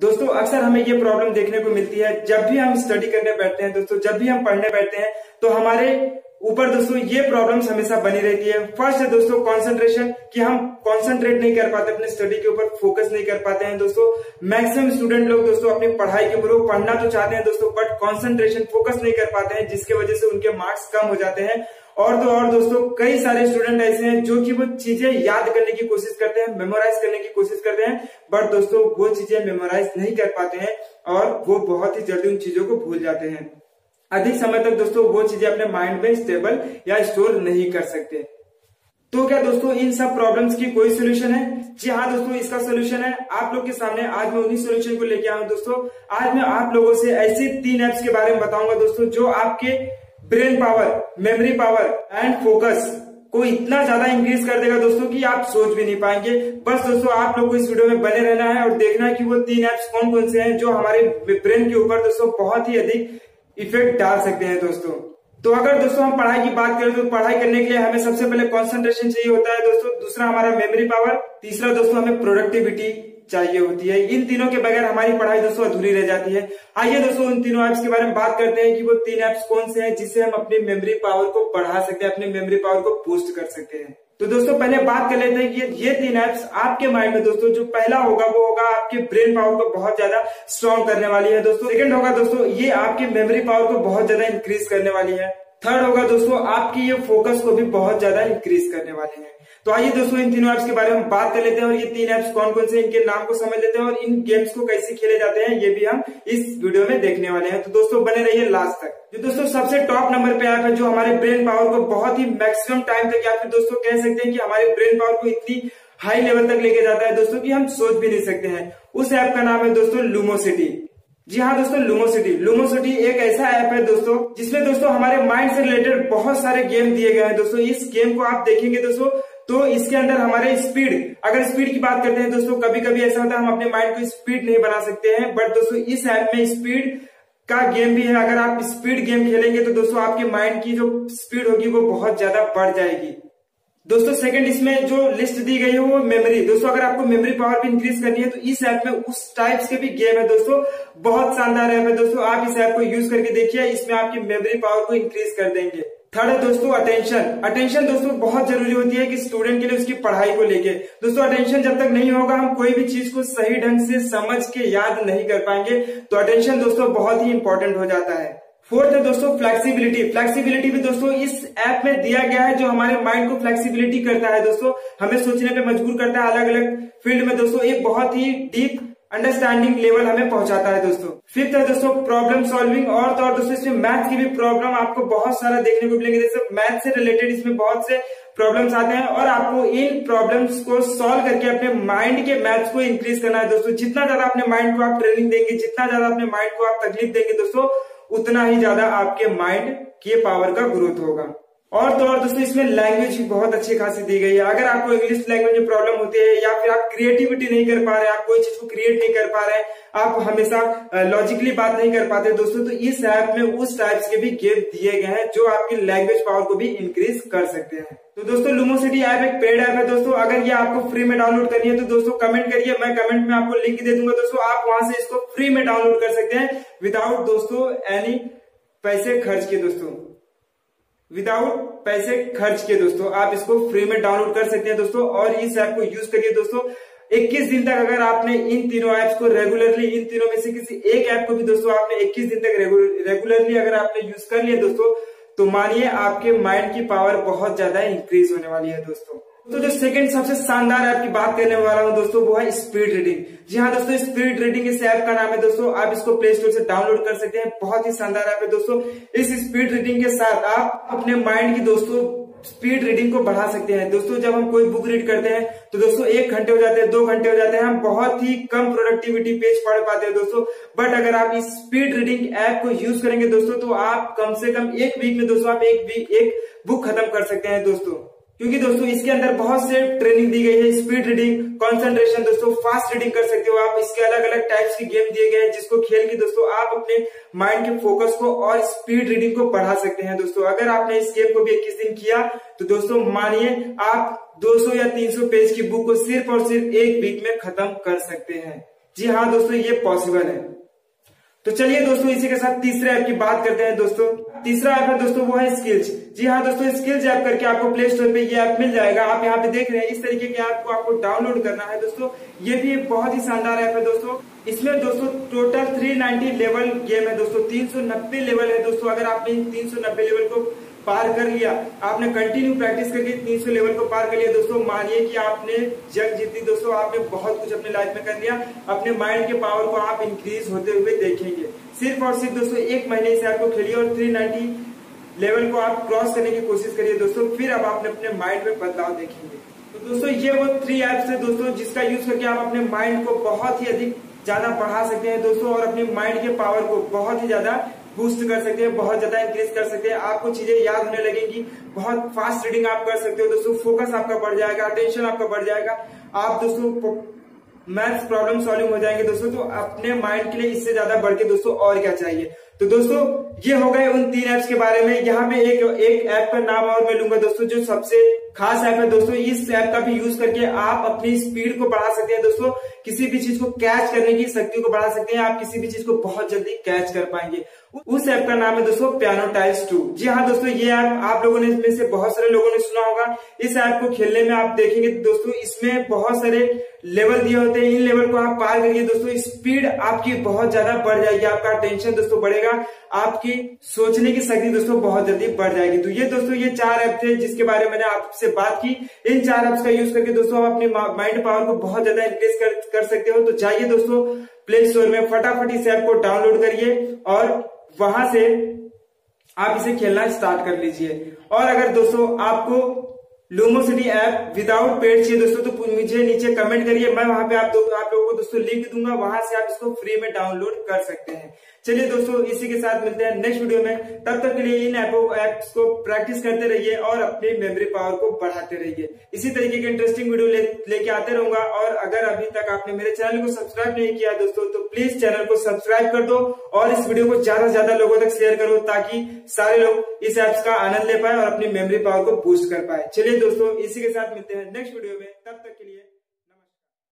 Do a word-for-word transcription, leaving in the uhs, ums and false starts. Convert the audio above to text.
दोस्तों अक्सर हमें ये प्रॉब्लम देखने को मिलती है जब भी हम स्टडी करने बैठते हैं दोस्तों, जब भी हम पढ़ने बैठते हैं तो हमारे ऊपर दोस्तों ये प्रॉब्लम्स हमेशा बनी रहती है। फर्स्ट है दोस्तों कंसंट्रेशन, कि हम कंसंट्रेट नहीं कर पाते, अपने स्टडी के ऊपर फोकस नहीं कर पाते हैं दोस्तों। मैक्सिमम स्टूडेंट लोग दोस्तों अपनी पढ़ाई के ऊपर पढ़ना तो चाहते हैं दोस्तों, बट कंसंट्रेशन फोकस नहीं कर पाते हैं, जिसके वजह से उनके मार्क्स कम हो जाते हैं। और तो और दोस्तों कई सारे स्टूडेंट ऐसे हैं जो कि वो चीजें याद करने की कोशिश करते हैं, मेमोराइज करने की कोशिश करते हैं, बट दोस्तों वो चीजें मेमोराइज नहीं कर पाते हैं और वो बहुत ही जल्दी उन चीजों को भूल जाते हैं। अधिक समय तक दोस्तों वो चीजें अपने माइंड में स्टेबल या स्टोर नहीं कर सकते। तो क्या दोस्तों इन सब प्रॉब्लम्स की कोई सोल्यूशन है? जी हाँ दोस्तों, इसका सोल्यूशन है आप लोग के सामने। आज मैं उन्हीं सोल्यूशन को लेके आया हूँ दोस्तों। आज मैं आप लोगों से ऐसी तीन एप्स के बारे में बताऊंगा दोस्तों जो आपके brain power, memory power and focus को इतना ज्यादा इंक्रीज कर देगा दोस्तों कि आप सोच भी नहीं पाएंगे। बस दोस्तों आप लोग को इस वीडियो में बने रहना है और देखना है कि वो तीन एप्स कौन कौन से हैं जो हमारे ब्रेन के ऊपर दोस्तों बहुत ही अधिक इफेक्ट डाल सकते हैं दोस्तों। तो अगर दोस्तों हम पढ़ाई की बात करें तो पढ़ाई करने के लिए हमें सबसे पहले कॉन्सेंट्रेशन चाहिए होता है दोस्तों, दूसरा हमारा मेमोरी पावर, तीसरा दोस्तों हमें प्रोडक्टिविटी चाहिए होती है। इन तीनों के बगैर हमारी पढ़ाई दोस्तों अधूरी रह जाती है। आइए दोस्तों उन तीनों ऐप्स के बारे में बात करते हैं कि वो तीन ऐप्स कौन से हैं जिससे हम अपनी मेमोरी पावर को बढ़ा सकते हैं, अपनी मेमोरी पावर को बूस्ट कर सकते हैं। तो दोस्तों पहले बात कर लेते हैं कि ये तीन ऐप्स आपके माइंड में दोस्तों जो पहला होगा वो होगा आपके ब्रेन पावर को बहुत ज्यादा स्ट्रॉन्ग करने वाली है दोस्तों। सेकेंड होगा दोस्तों ये आपकी मेमोरी पावर को बहुत ज्यादा इंक्रीज करने वाली है। थर्ड होगा दोस्तों आपकी ये फोकस को भी बहुत ज्यादा इंक्रीज करने वाले हैं। तो आइए दोस्तों इन तीनों ऐप्स के बारे में बात कर लेते हैं और ये तीन ऐप्स कौन कौन से, इनके नाम को समझ लेते हैं और इन गेम्स को कैसे खेले जाते हैं ये भी हम इस वीडियो में देखने वाले हैं। तो दोस्तों बने रहिए लास्ट तक। जो दोस्तों सबसे टॉप नंबर पे ऐप है जो हमारे ब्रेन पावर को बहुत ही मैक्सिमम टाइम तक या फिर दोस्तों कह सकते हैं कि हमारे ब्रेन पावर को इतनी हाई लेवल तक लेके जाता है दोस्तों कि हम सोच भी नहीं सकते हैं, उस ऐप का नाम है दोस्तों लुमोसिटी। जी हाँ दोस्तों लुमोसिटी। लुमोसिटी एक ऐसा ऐप है दोस्तों जिसमें दोस्तों हमारे माइंड से रिलेटेड बहुत सारे गेम दिए गए हैं दोस्तों। इस गेम को आप देखेंगे दोस्तों तो इसके अंदर हमारे स्पीड, अगर स्पीड की बात करते हैं दोस्तों कभी कभी ऐसा होता है हम अपने माइंड को स्पीड नहीं बना सकते हैं, बट दोस्तों इस ऐप में स्पीड का गेम भी है। अगर आप स्पीड गेम खेलेंगे तो दोस्तों आपके माइंड की जो स्पीड होगी वो बहुत ज्यादा बढ़ जाएगी दोस्तों। सेकंड इसमें जो लिस्ट दी गई है वो मेमोरी। दोस्तों अगर आपको मेमोरी पावर भी इंक्रीज करनी है तो इस ऐप में उस टाइप्स के भी गेम है दोस्तों। बहुत शानदार ऐप है दोस्तों, आप इस ऐप को यूज करके देखिए, इसमें आपकी मेमोरी पावर को इंक्रीज कर देंगे। थर्ड है दोस्तों अटेंशन। अटेंशन दोस्तों बहुत जरूरी होती है कि स्टूडेंट के लिए उसकी पढ़ाई को लेके दोस्तों। अटेंशन जब तक नहीं होगा हम कोई भी चीज को सही ढंग से समझ के याद नहीं कर पाएंगे, तो अटेंशन दोस्तों बहुत ही इंपॉर्टेंट हो जाता है। फोर्थ है दोस्तों फ्लेक्सिबिलिटी। फ्लेक्सिबिलिटी भी दोस्तों इस ऐप में दिया गया है जो हमारे माइंड को फ्लेक्सिबिलिटी करता है दोस्तों, हमें सोचने पे मजबूर करता है, अलग अलग फील्ड में दोस्तों एक बहुत ही डीप अंडरस्टैंडिंग लेवल हमें पहुंचाता है दोस्तों। फिफ्थ है दोस्तों प्रॉब्लम सॉल्विंग। और तो और दोस्तों इसमें मैथ की भी प्रॉब्लम आपको बहुत सारा देखने को मिलेगी, जैसे मैथ से रिलेटेड इसमें बहुत से प्रॉब्लम्स आते हैं और आपको इन प्रॉब्लम्स को सॉल्व करके अपने माइंड के मैथ्स को इंक्रीज करना है दोस्तों। जितना ज्यादा अपने माइंड को आप ट्रेनिंग देंगे, जितना ज्यादा अपने माइंड को आप तकलीफ देंगे दोस्तों, उतना ही ज्यादा आपके माइंड के पावर का ग्रोथ होगा। और तो और दोस्तों इसमें लैंग्वेज भी बहुत अच्छी खासी दी गई है। अगर आपको इंग्लिश लैंग्वेज में प्रॉब्लम होती है या फिर आप क्रिएटिविटी नहीं कर पा रहे, आप कोई चीज को क्रिएट नहीं कर पा रहे, आप हमेशा लॉजिकली बात नहीं कर पाते दोस्तों, तो इस ऐप में उस टाइप्स के भी गेम दिए गए हैं जो आपकी लैंग्वेज पावर को भी इंक्रीज कर सकते हैं। तो दोस्तों लुमोसिटी ऐप एक पेड ऐप है दोस्तों। अगर ये आपको फ्री में डाउनलोड करनी है तो दोस्तों कमेंट करिए, मैं कमेंट में आपको लिंक दे दूंगा दोस्तों, आप वहां से इसको फ्री में डाउनलोड कर सकते हैं विदाउट दोस्तों एनी पैसे खर्च के दोस्तों विदाउट पैसे खर्च के दोस्तों आप इसको फ्री में डाउनलोड कर सकते हैं दोस्तों। और इस ऐप को यूज करिए दोस्तों। इक्कीस दिन तक अगर आपने इन तीनों ऐप्स को रेगुलरली, इन तीनों में से किसी एक ऐप को भी दोस्तों आपने इक्कीस दिन तक रेगुलरली अगर आपने यूज कर लिया दोस्तों, तो मानिए आपके माइंड की पावर बहुत ज्यादा इंक्रीज होने वाली है दोस्तों। तो जो सेकंड सबसे शानदार ऐप की बात करने वाला हूँ दोस्तों वो है स्पीड रीडिंग। जी हाँ दोस्तों स्पीड रीडिंग इस ऐप का नाम है दोस्तों, आप इसको प्ले स्टोर से डाउनलोड कर सकते हैं। बहुत ही शानदार ऐप है दोस्तों। इस स्पीड रीडिंग के साथ आप अपने माइंड की दोस्तों स्पीड रीडिंग को बढ़ा सकते हैं दोस्तों। जब हम कोई बुक रीड करते हैं तो दोस्तों एक घंटे हो जाते हैं, दो घंटे हो जाते हैं, हम बहुत ही कम प्रोडक्टिविटी पेज पढ़ पाते हैं दोस्तों। बट अगर आप इस स्पीड रीडिंग ऐप को यूज करेंगे दोस्तों तो आप कम से कम एक वीक में दोस्तों आप एक वीक एक बुक खत्म कर सकते हैं दोस्तों, क्योंकि दोस्तों इसके अंदर बहुत से ट्रेनिंग दी गई है। स्पीड रीडिंग, कंसंट्रेशन दोस्तों, फास्ट रीडिंग कर सकते हो आप। इसके अलग अलग टाइप्स के गेम दिए गए हैं जिसको खेल के दोस्तों आप अपने माइंड के फोकस को और स्पीड रीडिंग को बढ़ा सकते हैं दोस्तों। अगर आपने इस गेम को भी इक्कीस दिन किया तो दोस्तों मानिए आप दो सौ या तीन सौ पेज की बुक को सिर्फ और सिर्फ एक वीक में खत्म कर सकते हैं। जी हाँ दोस्तों ये पॉसिबल है। तो चलिए दोस्तों इसी के साथ तीसरे ऐप की बात करते हैं। दोस्तों तीसरा ऐप है दोस्तों वो है स्किल्स। जी हाँ दोस्तों स्किल्स ऐप करके आपको प्ले स्टोर पे ये ऐप मिल जाएगा। आप यहाँ पे देख रहे हैं इस तरीके के ऐप को आपको डाउनलोड करना है। दोस्तों ये भी एक बहुत ही शानदार ऐप है। दोस्तों इसमें दोस्तों टोटल तीन सौ नब्बे लेवल गेम है। दोस्तों तीन सौ नब्बे लेवल है। दोस्तों अगर आपने तीन सौ नब्बे लेवल को पार कर लिया, आपने कंटिन्यू प्रैक्टिस करके तीन सौ लेवल को पार कर लिया दोस्तों, मानिए कि आपने जंग जीती। दोस्तों आपने बहुत कुछ अपने लाइफ में कर लिया। अपने माइंड के पावर को आप इंक्रीज होते हुए देखेंगे। सिर्फ और सिर्फ दोस्तों एक महीने से आपको खेलिए और तीन सौ नब्बे लेवल को आप क्रॉस करने की कोशिश करिए दोस्तों, फिर आप अपने अपने माइंड में बदलाव देखेंगे। तो दोस्तों ये वो थ्री एप्स है दोस्तों जिसका यूज करके आप अपने माइंड को बहुत ही अधिक ज्यादा बढ़ा सकते हैं दोस्तों, और अपने माइंड के पावर को बहुत ही ज्यादा बूस्ट कर सकते हैं, बहुत ज्यादा इंक्रीज कर सकते हैं। आपको चीजें याद होने लगेंगी, बहुत फास्ट रीडिंग आप कर सकते हो दोस्तों, फोकस आपका बढ़ जाएगा, अटेंशन आपका बढ़ जाएगा, आप दोस्तों मैथ्स प्रॉब्लम सॉल्विंग हो जाएंगे दोस्तों। तो अपने माइंड के लिए इससे ज्यादा बढ़ के दोस्तों और क्या चाहिए। तो दोस्तों ये हो गए उन तीन ऐप्स के बारे में। यहाँ मैं एक एक ऐप का नाम और मैं लूंगा दोस्तों जो सबसे खास ऐप है दोस्तों। इस ऐप का भी यूज करके आप अपनी स्पीड को बढ़ा सकते हैं दोस्तों, किसी भी चीज को कैच करने की शक्ति को बढ़ा सकते हैं। आप किसी भी चीज को बहुत जल्दी कैच कर पाएंगे। उस ऐप का नाम है दोस्तों पियानो टाइल्स टू। जी हाँ दोस्तों ये ऐप आप लोगों ने, इसमें से बहुत सारे लोगों ने सुना होगा। इस ऐप को खेलने में आप देखेंगे दोस्तों इसमें बहुत सारे लेवल दिए होते हैं। इन लेवल को आप पार करिए दोस्तों, स्पीड आपकी बहुत ज्यादा बढ़ जाएगी, आपका टेंशन दोस्तों बढ़ेगा, आपकी सोचने की शक्ति दोस्तों बहुत जल्दी बढ़ जाएगी। तो ये दोस्तों ये चार ऐप थे जिसके बारे में मैंने आपसे बात की। इन चार ऐप्स का यूज करके दोस्तों आप अपने माइंड पावर को बहुत ज्यादा इंक्रीज कर, कर सकते हो। तो जाइए दोस्तों प्ले स्टोर में फटाफट इस ऐप को डाउनलोड करिए और वहां से आप इसे खेलना स्टार्ट कर लीजिए। और अगर दोस्तों आपको लुमोसिटी ऐप विदाउट पेड चाहिए दोस्तों तो मुझे नीचे कमेंट करिए, मैं वहां पे आप दो, आप लोगों को दोस्तों लिंक दूंगा, वहां से आप इसको फ्री में डाउनलोड कर सकते हैं। चलिए दोस्तों इसी के साथ मिलते हैं नेक्स्ट वीडियो में। तब तक के लिए इन ऐपों ऐप्स को प्रैक्टिस करते रहिए और अपनी मेमोरी पावर को बढ़ाते रहिए। इसी तरीके के इंटरेस्टिंग वीडियो ले, लेके आते रहूंगा। और अगर अभी तक आपने मेरे चैनल को सब्सक्राइब नहीं किया दोस्तों तो प्लीज चैनल को सब्सक्राइब कर दो और इस वीडियो को ज्यादा से ज्यादा लोगों तक शेयर करो ताकि सारे लोग इस ऐप्स का आनंद ले पाए और अपनी मेमोरी पावर को बूस्ट कर पाए। चलिए दोस्तों इसी के साथ मिलते हैं नेक्स्ट वीडियो में। तब तक के लिए